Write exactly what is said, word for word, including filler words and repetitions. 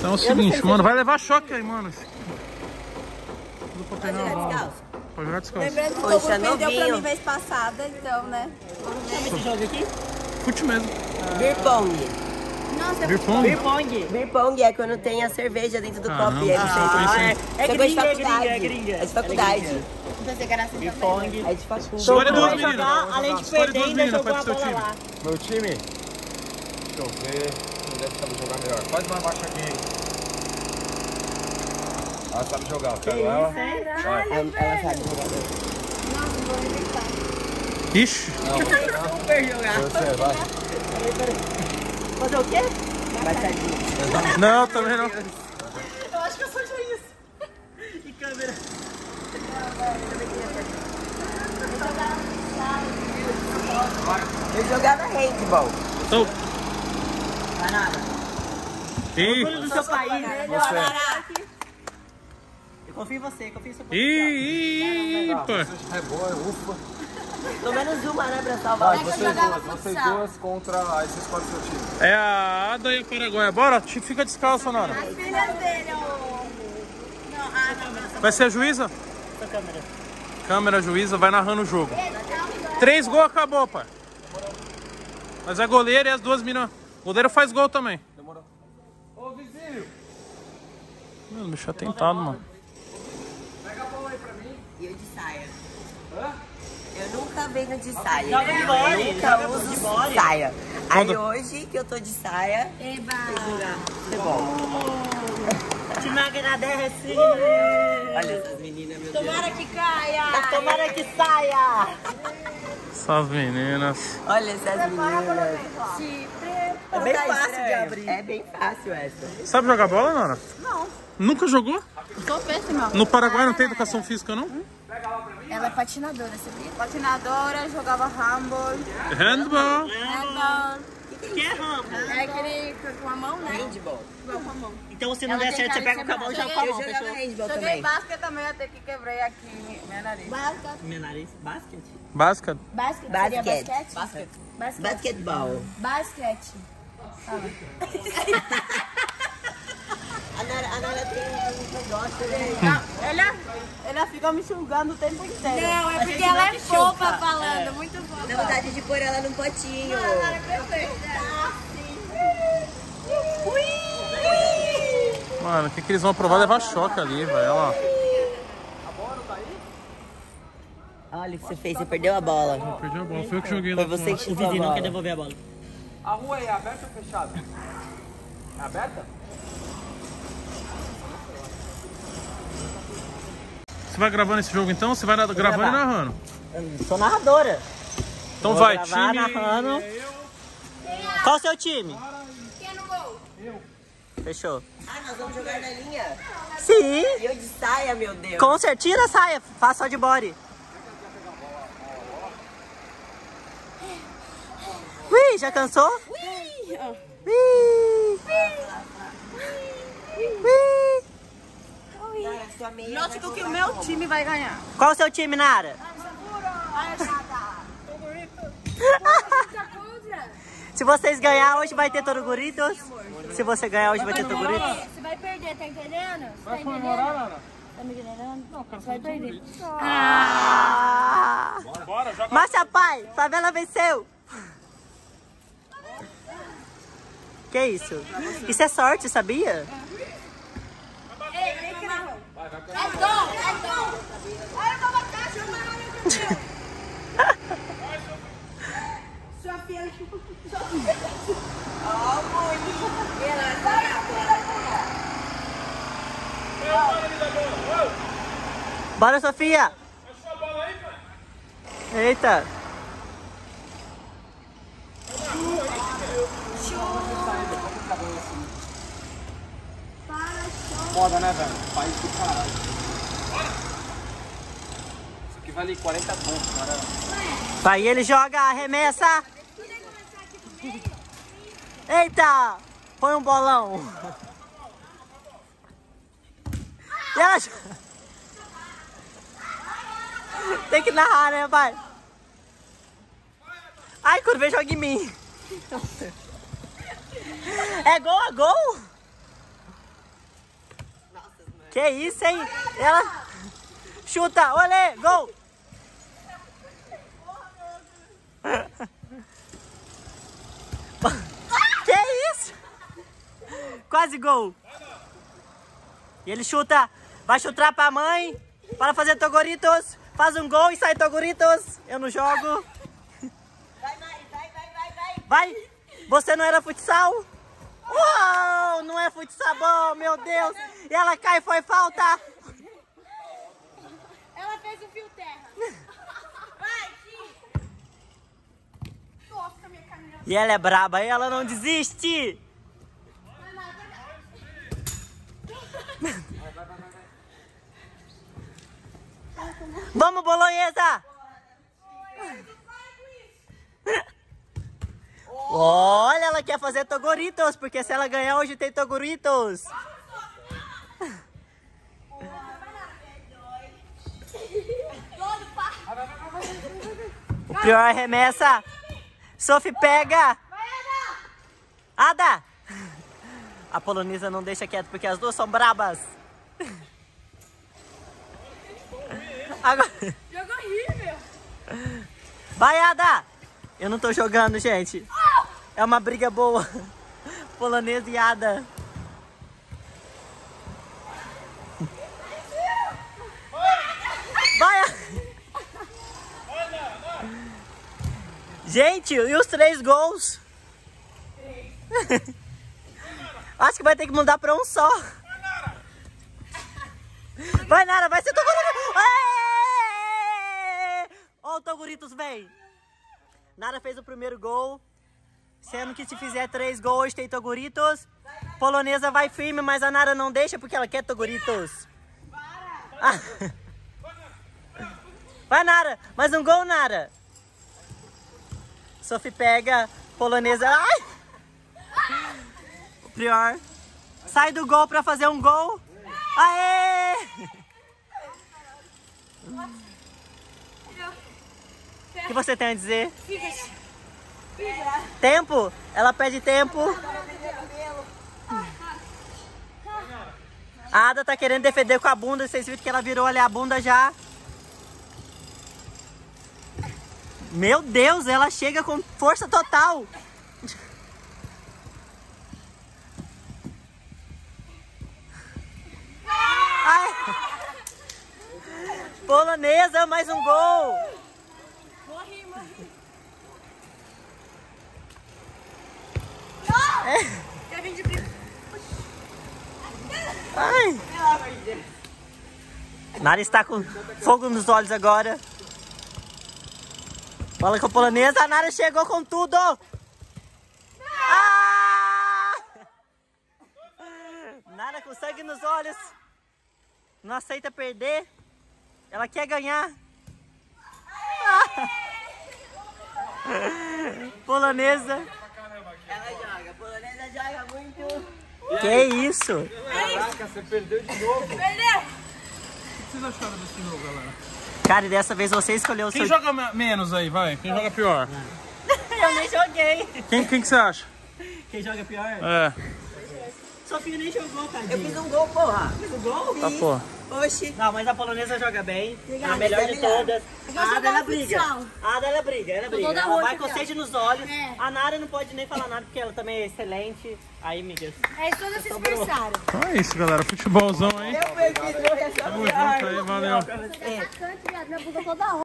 Então é o seguinte, mano, vai levar choque aí, mano. Pra jogar descalço? Pra jogar descalço. Lembrando que o Toguro perdeu pra mim vez passada, então, né? Chama esse jogo aqui? Fute mesmo. Beer Pong. Nossa, Beer Pong? Beer Pong. Beer Pong é quando tem a cerveja dentro do copo. É gringa, é gringa, é gringa. É de faculdade. Beer Pong. É de faculdade. Escolha duas meninas. Além de perder, ainda jogou a bola lá. Meu time? Deixa eu ver. Não deve saber jogar melhor. Faz mais baixo aqui. Ela sabe jogar, pega é ela. Caralho, ela, ela sabe jogar. Nossa, não vou arrebentar. Ixi! Não, super jogar. Você, vai. Fazer o quê? Batadinha. Não, também não. Eu acho que eu sou juiz. E câmera. Eu jogava handball. Tô. Vai nada. Ih! Do seu país, né? Confio em você, confio em seu potencial. Ipa! É boa, é ufa. Pelo menos uma, né, pra salvar. Vai, vocês duas, vocês duas contra... Aí vocês podem ser o time. É a Ada e o Paraguai. Bora, fica descalço, Nara. As filhas dele, ô... Não, a Ada... Vai ser a juíza? Sua câmera. Câmera, juíza, vai narrando o jogo. Três gols, acabou, pai. Mas é goleiro e as duas meninas... O goleiro faz gol também. Demorou. Ô, vizinho! Meu, bicho atentado, mano. Eu de saia. Hã? Eu nunca venho de saia. Eu, eu mole, nunca uso de mole. saia. Quando... Aí hoje que eu tô de saia. Eba! Que bom. Te agradece. Olha essas meninas, meu Deus. Tomara que caia. Tomara que saia. Essas meninas. Olha essas meninas. É bem fácil de abrir. É bem fácil essa. Sabe jogar bola, Nora? Não. Nunca jogou? Sou péssima. No Paraguai não tem educação física, não? Ela é patinadora, você viu? Patinadora, jogava handball. Handball? Handball. O que é handball? É aquele com a mão, né? Handball. Com a mão. Então se não der certo, você pega com a mão e joga com a mão, pessoal. Joguei basquete também, até que quebrei aqui minha nariz. Basquete. Minha nariz? Basquete? Basquete. Basquete. Basquete. Basquete. Basquete. Basquetebol. Basquete. A Nara, a Nara tem um negócio, né? Não, ela, ela fica me xingando o tempo inteiro. Não, é porque ela é fofa falando, é. muito fofa. Dá vontade de pôr ela num potinho. Não, a Nara é perfeita. Mano, o que, que eles vão provar? Levar choque ali, velho. A bola não tá aí? Olha o que você fez, você perdeu a bola. Eu perdi a bola, foi eu que joguei lá. Foi você que chutou a bola. O Vivi não quer devolver a bola. A rua é aberta ou fechada? É aberta? Você vai gravando esse jogo então? Você vai gravando gravar. e narrando? Eu sou narradora. Então Vou vai, time... narrando. É Qual o seu time? Quem é no gol? Eu. Fechou. Ah, nós vamos jogar na linha? Sim. E eu de saia, meu Deus. Com certeza, tira a saia. Faça só de body. Ui, já cansou? Ui. Ui. Ui. Ui. Lógico que o meu time vai ganhar. Qual o seu time, Nara? Se vocês ganhar hoje vai ter Toguritos. Se você ganhar hoje vai ter Toguritos. Você vai perder, tá entendendo? Você vai comemorar, Nara? Tá me entendendo? Não, cara, você vai perder. Ah! Bora, joga. Márcia Pai, favela venceu. Que isso? Isso é sorte, sabia? É gol, é gol! Olha como tá, chama a hora do Sua filha. Sua filha. Ó, bonito. Ela sai a filha. Bora, Sofia! Fechou a bola aí, pai? Eita! Show! Foda, né, velho? País do caralho. Bora! Isso aqui vale quarenta pontos, cara. Aí ele joga, arremessa. Eita! Põe um bolão. E ela... Tem que narrar, né, pai? Ai, quando vem, joga em mim. É gol a gol? Que isso, hein? Ela chuta, olê, gol! Que isso? Quase gol. E ele chuta, vai chutar pra mãe, para fazer Toguritos. Faz um gol e sai Toguritos. Eu não jogo. Vai, vai, vai, vai, vai. Vai, você não era futsal? Uou, não é futsal, bom, meu Deus. E ela cai, foi falta. Ela fez o fio terra. Vai, Ki. Nossa, minha caminhada. E ela é braba, ela não desiste. Vai, vai, vai, vai. Vamos, Bolonhesa. Olha, ela quer fazer Toguritos, porque se ela ganhar hoje tem Toguritos. Prior arremessa. Sophie pega. Ada. A polonesa não deixa quieto, porque as duas são brabas. Agora... Jogo horrível. Vai, Ada. Eu não tô jogando, gente. É uma briga boa. Polonesa e Ada. Vai! Gente, e os três gols? Acho que vai ter que mudar pra um só. Vai, Nara! Vai ser Toguritos! Ó, o Toguritos vem! Nara fez o primeiro gol. Sendo que se fizer três gols, tem Toguritos. Polonesa vai firme, mas a Nara não deixa porque ela quer Toguritos. Para! Vai, Nara! Mais um gol, Nara! Sophie pega, polonesa... Ai! O Prior sai do gol pra fazer um gol. Aê! O que você tem a dizer? Tempo? Ela pede tempo. A Ada tá querendo defender com a bunda. Vocês viram que ela virou ali a bunda já. Meu Deus, ela chega com força total. Ai. Polonesa, mais um gol. Morri, morri. É. Eu vim de brinco. Ai. Nara está com fogo nos olhos agora. Bola com a polonesa, a Nara chegou com tudo. Ah! Nara com sangue nos olhos. Não aceita perder. Ela quer ganhar. Ah! Polonesa. Ela joga, a polonesa joga muito. Que isso? Caraca, você perdeu de novo. Perdeu. O que vocês acharam desse novo, galera? Cara, e dessa vez você escolheu o seu... Quem joga menos aí, vai? Quem joga pior? Eu nem joguei. Quem, quem que você acha? Quem joga pior? É. Sophie nem jogou, tadinho. Eu fiz um gol, porra. Fiz um gol? Tá, porra. Oxi. Não, mas a polonesa joga bem. Obrigada, a melhor de todas. A Ada, ela briga. A Ada, ela briga. Ela briga. Ela vai com sede nos olhos. É. A Nara não pode nem falar nada, porque ela também é excelente. Aí, migas. É, todas se esforçaram. Então é isso, galera. Futebolzão, hein? Eu perdi, eu resolvi. Tamo junto aí, valeu.